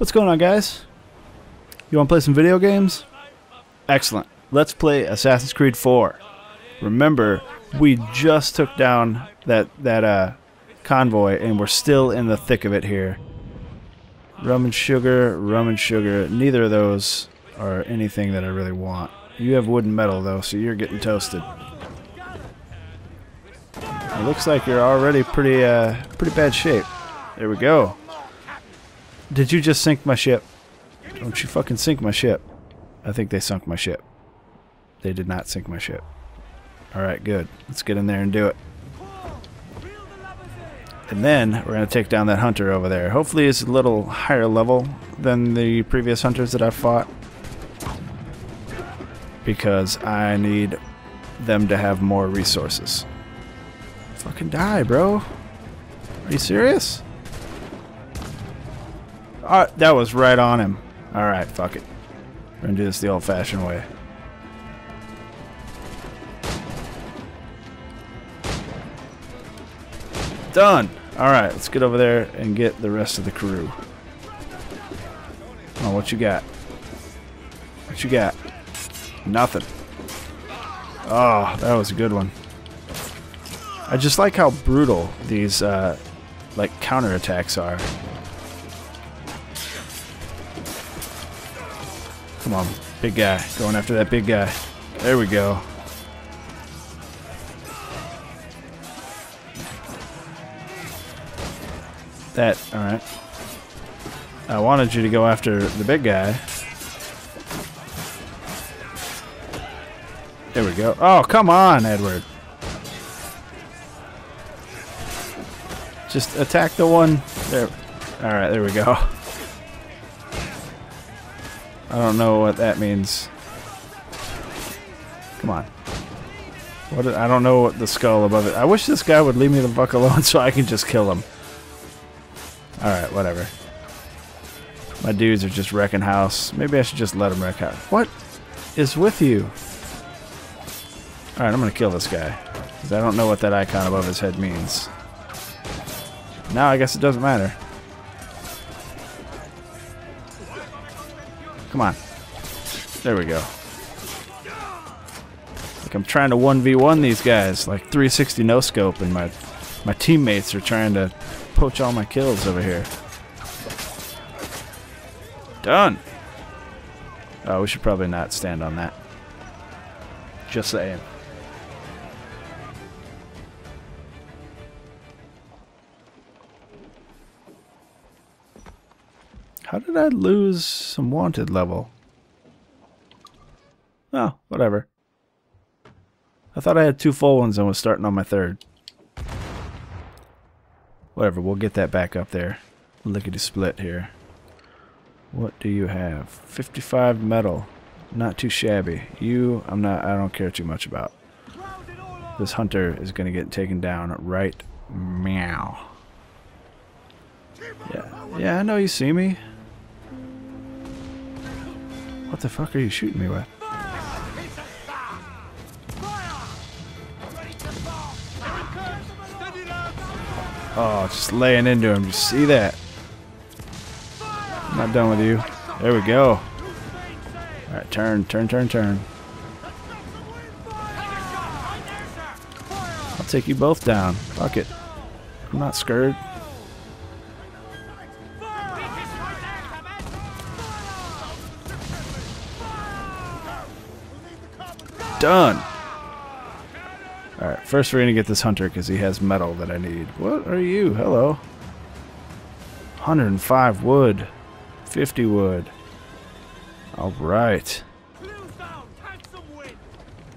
What's going on, guys? You want to play some video games? Excellent. Let's play Assassin's Creed 4. Remember, we just took down that convoy, and we're still in the thick of it here. Rum and sugar, neither of those are anything that I really want. You have wood and metal, though, so you're getting toasted. It looks like you're already pretty bad shape. There we go. Did you just sink my ship? Don't you fucking sink my ship. I think they sunk my ship. They did not sink my ship. Alright, good. Let's get in there and do it. And then we're going to take down that hunter over there. Hopefully it's a little higher level than the previous hunters that I've fought, because I need them to have more resources. Fucking die, bro. Are you serious? That was right on him. Alright, fuck it. We're going to do this the old-fashioned way. Done! Alright, let's get over there and get the rest of the crew. Oh, what you got? What you got? Nothing. Oh, that was a good one. I just like how brutal these, like, counterattacks are. Come on, big guy. Going after that big guy. There we go. That, alright. I wanted you to go after the big guy. There we go. Oh, come on, Edward. Just attack the one. There. Alright, there we go. I don't know what that means. Come on. What? I don't know what the skull above it. I wish this guy would leave me the fuck alone so I can just kill him. Alright, whatever. My dudes are just wrecking house. Maybe I should just let them wreck house. What is with you? Alright, I'm gonna kill this guy, because I don't know what that icon above his head means. Now I guess it doesn't matter. Come on. There we go. Like, I'm trying to 1v1 these guys, like 360 no-scope, and my teammates are trying to poach all my kills over here. Done! Oh, we should probably not stand on that. Just saying. How did I lose some wanted level? Oh, whatever. I thought I had two full ones and was starting on my third. Whatever, we'll get that back up there. Lickety split here. What do you have? 55 metal. Not too shabby. You, I don't care too much about. This hunter is gonna get taken down right meow. Yeah, I know you see me. What the fuck are you shooting me with? Oh, just laying into him. You see that? I'm not done with you. There we go. Alright, turn. I'll take you both down. Fuck it. I'm not scared. Done. All right, first we're gonna get this hunter because he has metal that I need. What are you? Hello. 105 wood, 50 wood. All right.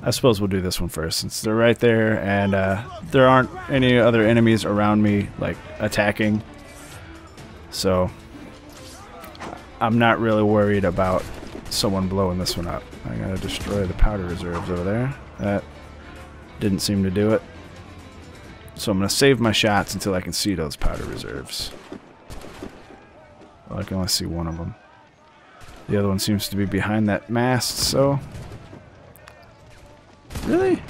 I suppose we'll do this one first since they're right there and there aren't any other enemies around me like attacking. So I'm not really worried about someone blowing this one up. I'm gonna destroy the powder reserves over there. That didn't seem to do it. So I'm gonna save my shots until I can see those powder reserves. Well, I can only see one of them. The other one seems to be behind that mast, so... Really?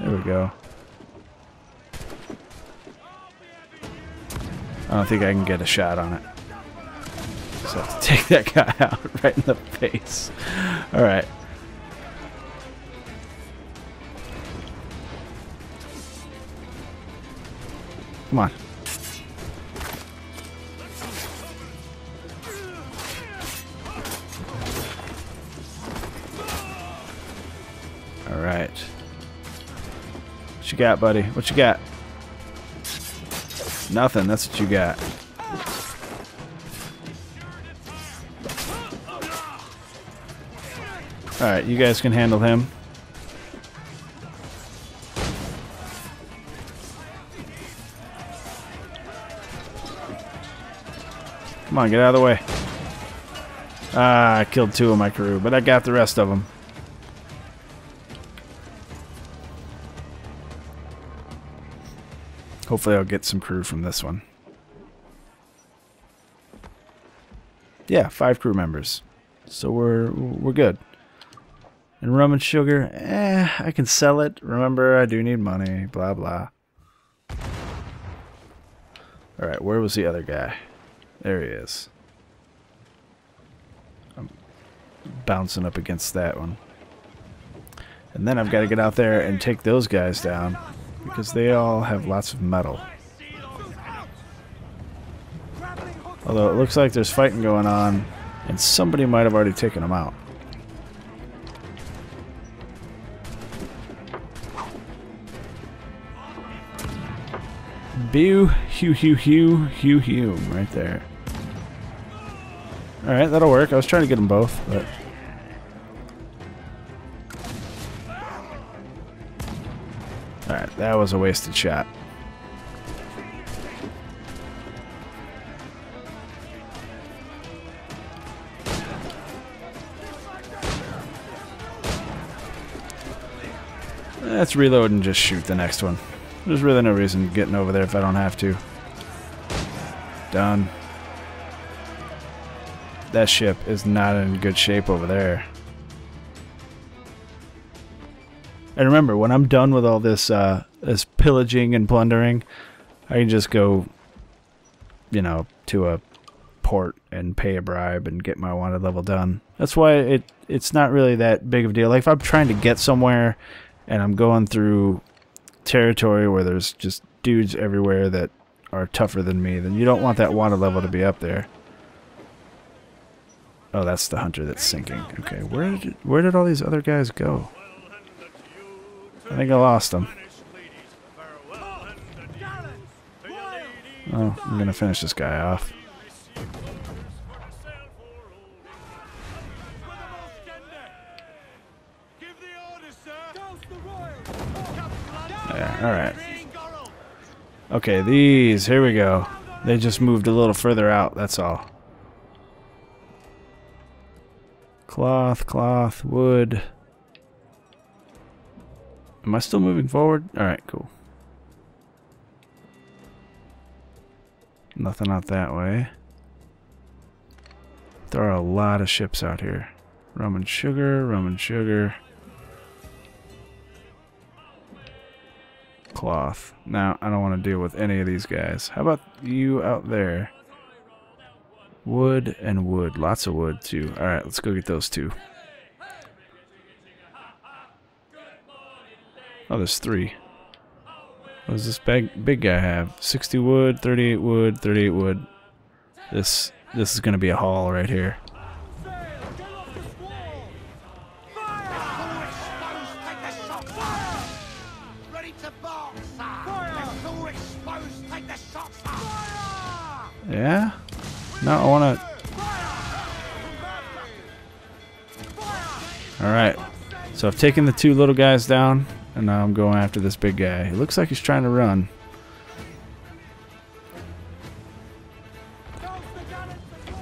There we go. I don't think I can get a shot on it. Just have to take that guy out right in the face. Alright. Come on. Alright. What you got, buddy? What you got? Nothing. That's what you got. Alright, you guys can handle him. Come on, get out of the way. Ah, I killed two of my crew, but I got the rest of them. Hopefully I'll get some crew from this one. Yeah, 5 crew members. So we're good. And rum and sugar, I can sell it. Remember, I do need money, blah, blah. Alright, where was the other guy? There he is. I'm bouncing up against that one. And then I've got to get out there and take those guys down because they all have lots of metal. Although it looks like there's fighting going on and somebody might have already taken them out. Bew, Hugh, right there. Alright, that'll work. I was trying to get them both, but... Alright, that was a wasted shot. Let's reload and just shoot the next one. There's really no reason getting over there if I don't have to. Done. That ship is not in good shape over there. And remember, when I'm done with all this this pillaging and plundering, I can just go, you know, to a port and pay a bribe and get my wanted level done. That's why it's not really that big of a deal. Like if I'm trying to get somewhere and I'm going through territory where there's just dudes everywhere that are tougher than me, then you don't want that water level to be up there. Oh, that's the hunter that's sinking. Okay, where did all these other guys go? I think I lost them. Oh, I'm gonna finish this guy off. Alright. Okay, these. Here we go. They just moved a little further out, that's all. Cloth, wood. Am I still moving forward? Alright, cool. Nothing out that way. There are a lot of ships out here. Rum and sugar. Cloth. Now, I don't want to deal with any of these guys. How about you out there? Wood and wood. Lots of wood, too. Alright, let's go get those two. Oh, there's 3. What does this big guy have? 60 wood, 38 wood, 38 wood. This is going to be a haul right here. Yeah? No, I want to... Alright. So I've taken the 2 little guys down, and now I'm going after this big guy. He looks like he's trying to run.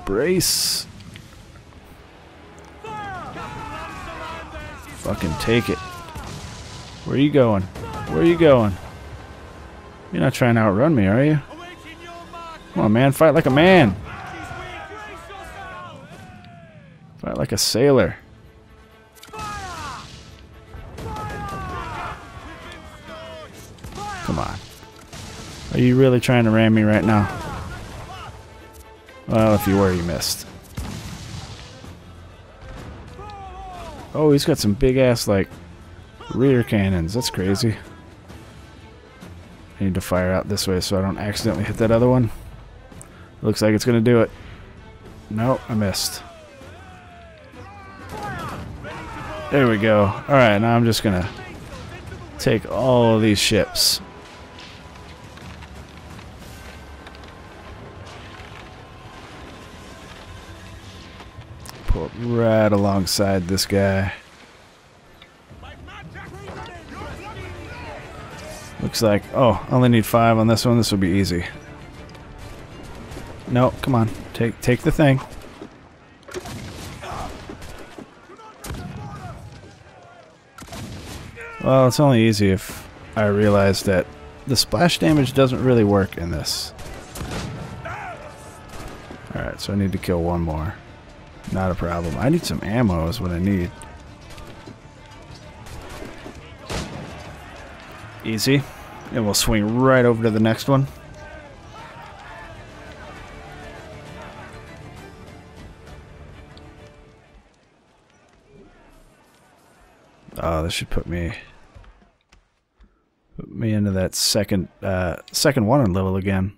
Brace! Fucking take it. Where are you going? Where are you going? You're not trying to outrun me, are you? Come on, man. Fight like a man. Fight like a sailor. Come on. Are you really trying to ram me right now? Well, if you were, you missed. Oh, he's got some big-ass, like, rear cannons. That's crazy. I need to fire out this way so I don't accidentally hit that other one. Looks like it's going to do it. No, I missed. There we go. Alright, now I'm just going to take all of these ships. Pull up right alongside this guy. Looks like, oh, I only need 5 on this one. This will be easy. No, come on. Take the thing. Well, it's only easy if I realize that the splash damage doesn't really work in this. Alright, so I need to kill one more. Not a problem. I need some ammo is what I need. Easy. And we'll swing right over to the next one. Oh, this should put me into that second wanted level again.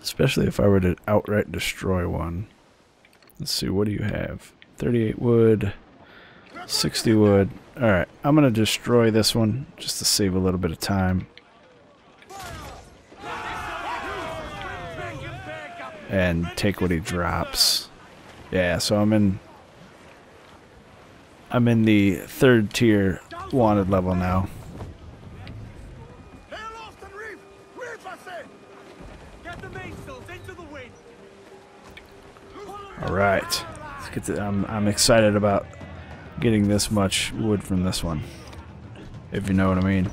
Especially if I were to outright destroy one. Let's see, what do you have? 38 wood, 60 wood. Alright, I'm gonna destroy this one just to save a little bit of time. And take what he drops. Yeah, so I'm in the 3rd tier wanted level now. Alright. I'm excited about getting this much wood from this one, if you know what I mean.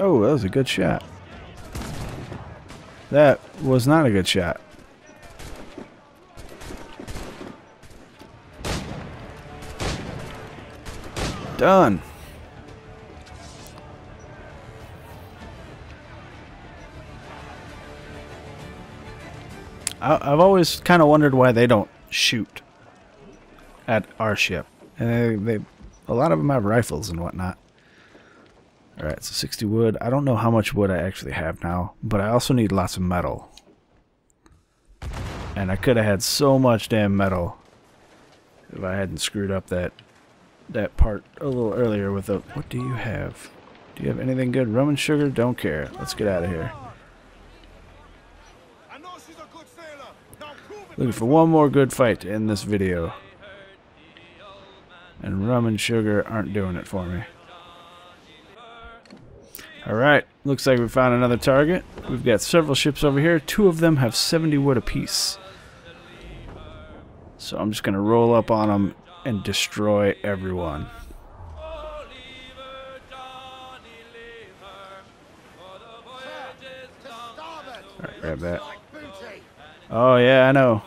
Oh, that was a good shot. That was not a good shot. Done. I've always kind of wondered why they don't shoot at our ship. And they a lot of them have rifles and whatnot. Alright, so 60 wood. I don't know how much wood I actually have now, but I also need lots of metal. And I could have had so much damn metal if I hadn't screwed up that part a little earlier with the... What do you have? Do you have anything good? Rum and sugar? Don't care. Let's get out of here. Looking for one more good fight to end this video. And rum and sugar aren't doing it for me. Alright, looks like we found another target. We've got several ships over here. 2 of them have 70 wood apiece. So I'm just going to roll up on them and destroy everyone. Alright, grab that. Oh yeah, I know.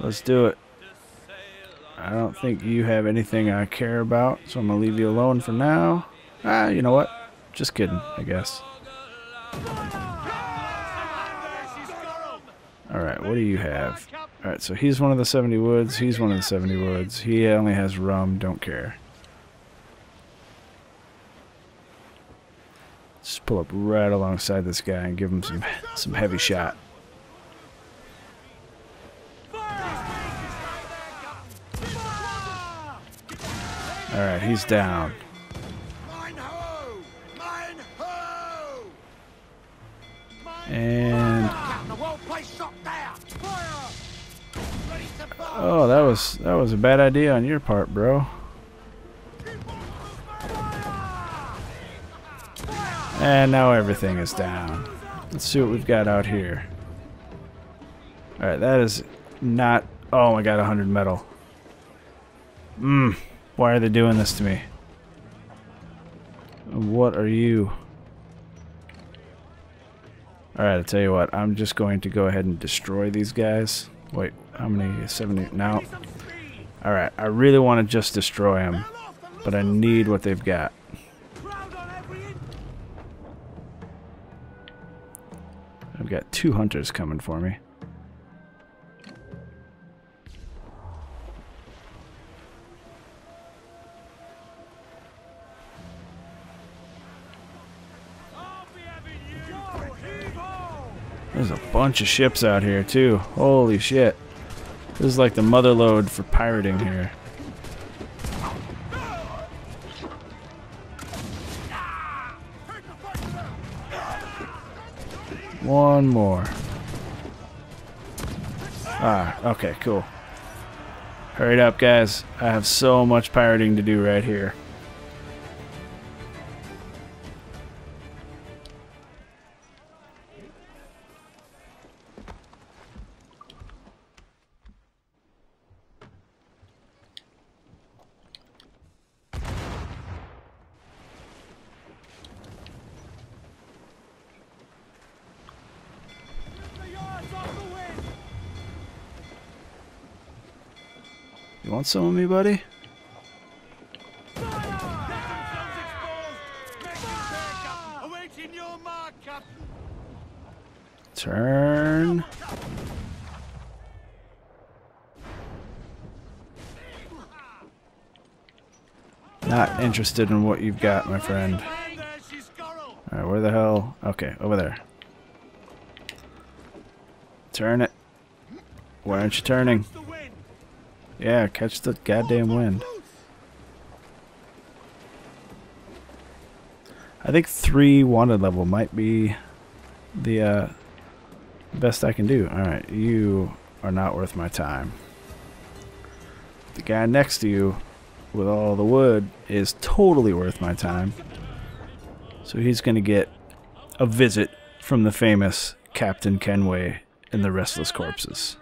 Let's do it. I don't think you have anything I care about, so I'm going to leave you alone for now. Ah, you know what? Just kidding, I guess. Alright, what do you have? Alright, so he's one of the 70 woods, he's one of the 70 woods. He only has rum, don't care. Just pull up right alongside this guy and give him some heavy shot. Alright, he's down. And... Oh, that was a bad idea on your part, bro. And now everything is down. Let's see what we've got out here. Alright, that is not... Oh my god, 100 metal. Why are they doing this to me? What are you? Alright, I'll tell you what. I'm just going to go ahead and destroy these guys. Wait, how many? 70? No. Alright, I really want to just destroy him, but I need what they've got. I've got two hunters coming for me. There's a bunch of ships out here too. Holy shit. This is like the mother lode for pirating here. One more. Ah, okay, cool. Hurry up, guys. I have so much pirating to do right here. You want some of me, buddy? Turn. Not interested in what you've got, my friend. Alright, where the hell? Okay, over there. Turn it. Why aren't you turning? Yeah, catch the goddamn wind. I think 3 wanted level might be the best I can do. Alright, you are not worth my time. The guy next to you with all the wood is totally worth my time. So he's going to get a visit from the famous Captain Kenway in the Restless Corpses.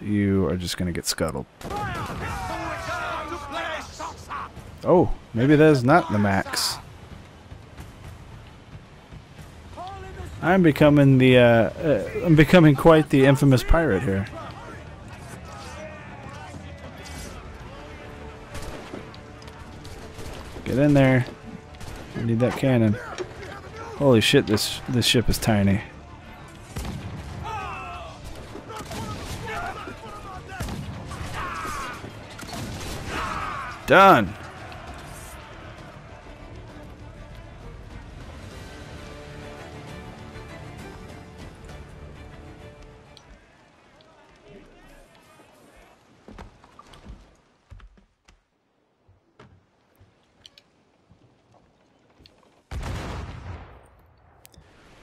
You are just gonna get scuttled. Oh, maybe that is not the max. I'm becoming the I'm becoming quite the infamous pirate here. Get in there. I need that cannon. Holy shit, this ship is tiny. Done.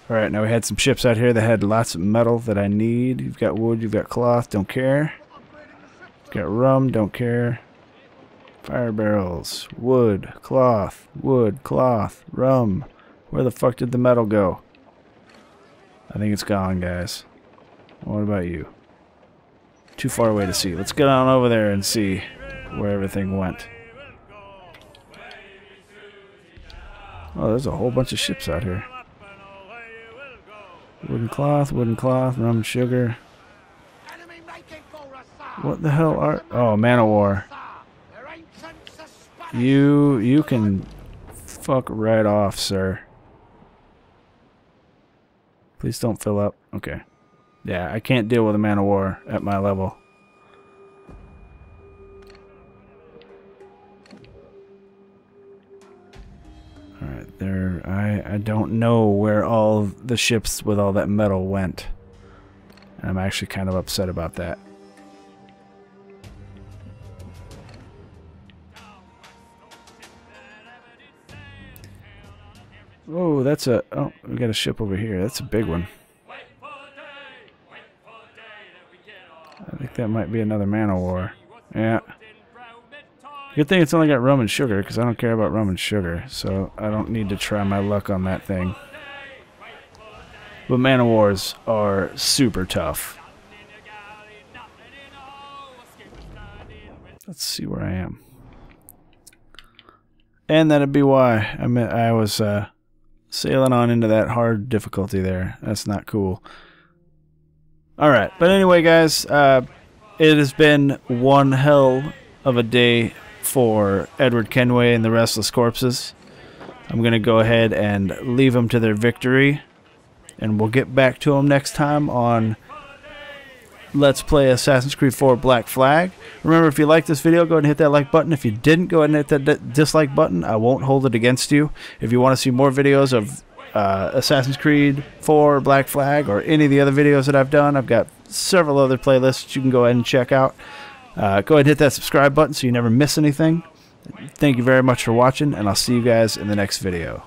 All right, now we had some ships out here that had lots of metal that I need. You've got wood, you've got cloth, don't care. You've got rum, don't care. Fire barrels, wood, cloth, rum. Where the fuck did the metal go? I think it's gone, guys. What about you? Too far away to see. Let's get on over there and see where everything went. Oh, there's a whole bunch of ships out here. Wooden cloth, rum and sugar. What the hell are... Oh, man of war. You can fuck right off, sir. Please don't fill up. Okay. Yeah, I can't deal with a man of war at my level. Alright, there I don't know where all the ships with all that metal went. And I'm actually kind of upset about that. Oh, that's a... Oh, we got a ship over here. That's a big one. I think that might be another man of war. Yeah. Good thing it's only got rum and sugar, because I don't care about rum and sugar. So I don't need to try my luck on that thing. But man of wars are super tough. Let's see where I am. And that'd be why I was... Sailing on into that hard difficulty there. That's not cool. Alright, but anyway guys, it has been one hell of a day for Edward Kenway and the Restless Corpses. I'm going to go ahead and leave them to their victory. And we'll get back to them next time on Let's Play Assassin's Creed IV Black Flag. Remember, if you like this video, go ahead and hit that like button. If you didn't, go ahead and hit that dislike button. I won't hold it against you. If you want to see more videos of Assassin's Creed IV Black Flag or any of the other videos that I've done, I've got several other playlists you can go ahead and check out. Go ahead and hit that subscribe button so you never miss anything. Thank you very much for watching, and I'll see you guys in the next video.